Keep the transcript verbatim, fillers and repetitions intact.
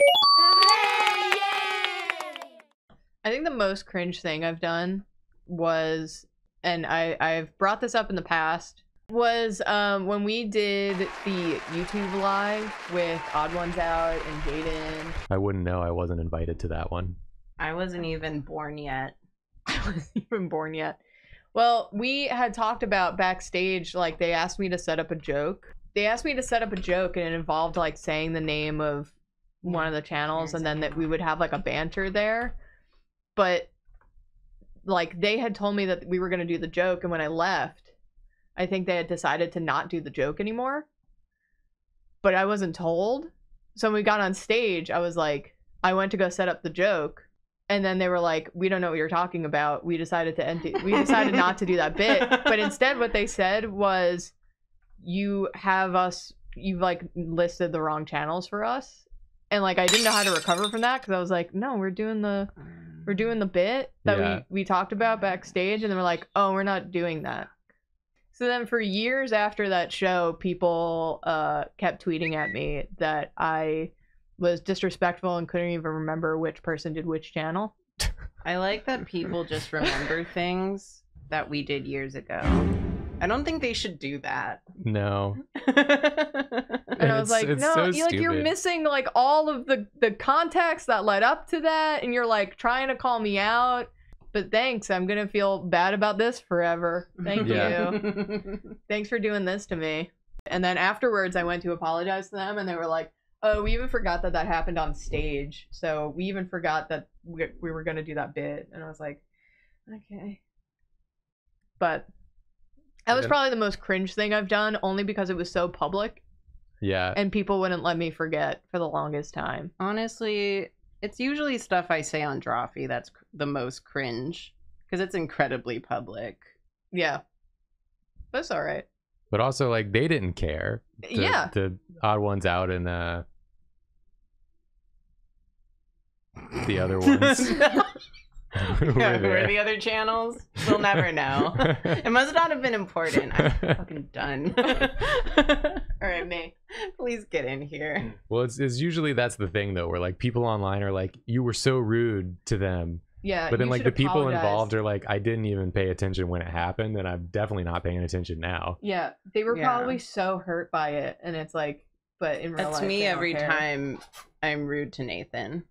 I think the most cringe thing I've done was, and I, I've brought this up in the past, was um, when we did the YouTube live with Odd one's out and Jaiden. I wouldn't know. I wasn't invited to that one. I wasn't even born yet. I wasn't even born yet. Well, we had talked about backstage, like they asked me to set up a joke. They asked me to set up a joke and it involved like saying the name of one of the channels and then that we would have like a banter there. But like they had told me that we were going to do the joke, and when I left, I think they had decided to not do the joke anymore. But I wasn't told. So when we got on stage, I was like, I went to go set up the joke. And then they were like, we don't know what you're talking about. We decided to empty. We decided not to do that bit. But instead what they said was, you have us, you've like listed the wrong channels for us. And like, I didn't know how to recover from that. Cause I was like, no, we're doing the, we're doing the bit that yeah. we, we talked about backstage. And then we're like, oh, we're not doing that. So then for years after that show, people uh, kept tweeting at me that I was disrespectful and couldn't even remember which person did which channel. I like that people just remember things that we did years ago. I don't think they should do that. No. And I was like, no, so you're, like, you're missing like all of the, the context that led up to that. And you're like trying to call me out. But thanks, I'm going to feel bad about this forever. Thank yeah. you. Thanks for doing this to me. And then afterwards, I went to apologize to them. And they were like, oh, we even forgot that that happened on stage. So we even forgot that we, we were going to do that bit. And I was like, okay. But that was probably the most cringe thing I've done, only because it was so public. Yeah. And people wouldn't let me forget for the longest time. Honestly, it's usually stuff I say on Drawfee that's the most cringe, because it's incredibly public. Yeah. That's all right. But also, like, they didn't care. The, yeah. The Odd one's out and uh, the other ones. Who were, yeah, who were the other channels? We'll never know. It must not have been important. I'm fucking done. All right, May, please get in here. Well, it's, it's usually that's the thing, though, where like people online are like, you were so rude to them. Yeah. But then like the people apologize. Involved are like, I didn't even pay attention when it happened, and I'm definitely not paying attention now. Yeah. They were yeah. probably so hurt by it. And it's like, but in real that's life. That's me every care. time I'm rude to Nathan.